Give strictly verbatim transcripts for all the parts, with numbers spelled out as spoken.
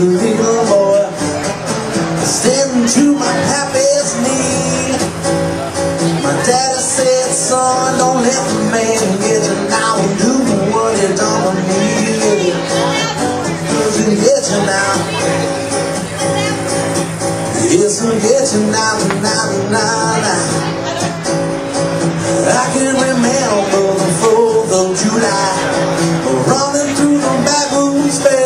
losing your boy, standing to my happy's need. My daddy said, son, don't let the man get you. Now will do what you don't need, cause he'll get you now. Yes, he'll get you now, now, now, now. I can remember the fourth of July, running through the back room space.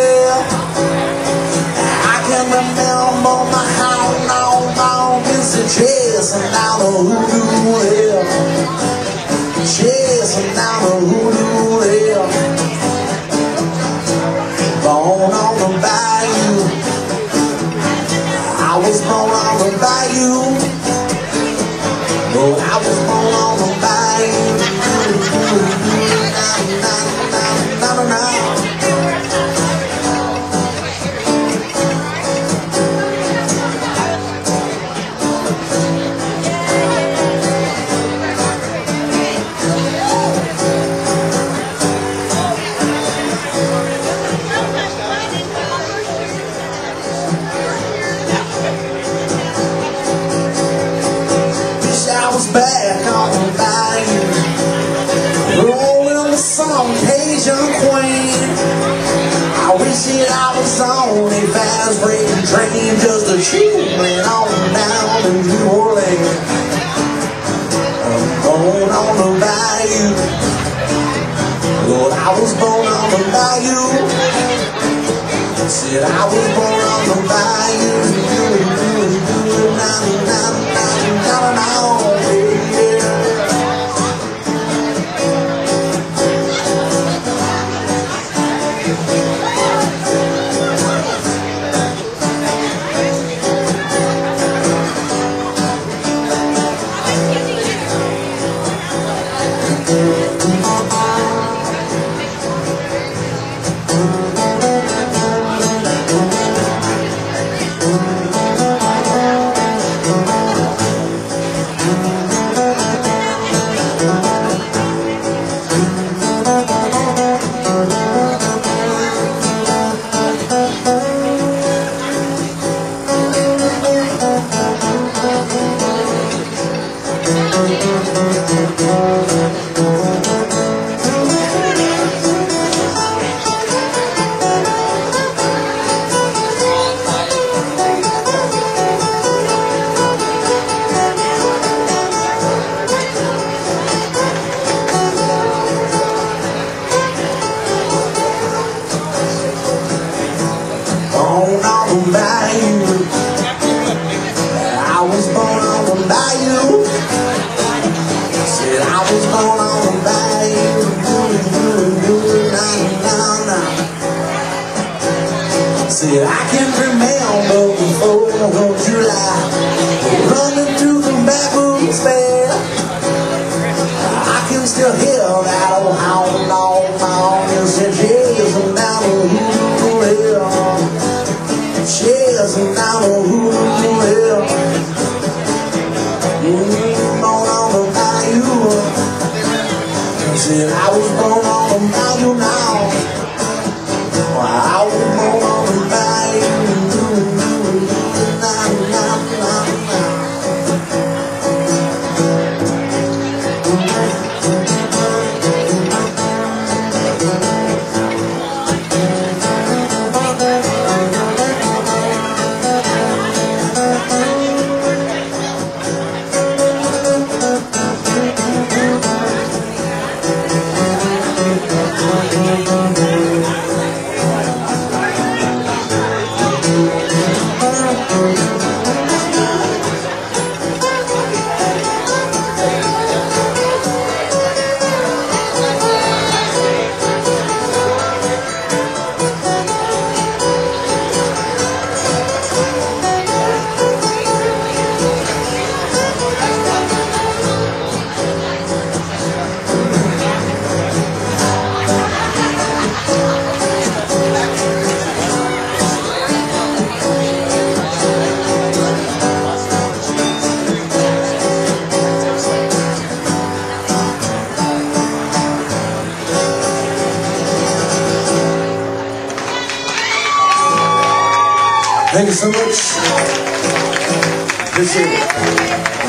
Chasing down a hoodoo hill, chasing down a hoodoo hill. Born on the bayou, I was born on the bayou. Oh, I was born on the bayou. Na, na, na, na, na, na. Back on the bayou, rolling the song Cajun Queen. I wish that I was on a fast-breaking train, just a chewing on down in New Orleans. I'm born on the bayou, Lord, I was born on the bayou. Said I was born on the bayou. Said I can remember the fourth of July, running through the back room spare. I can still hear that old hound dog moan. You said chasing down a hoodoo hill, chasing down a hoodoo hill. You were born on the bayou. Said I was born on the bayou now. I was born. Thank you so much. Appreciate it.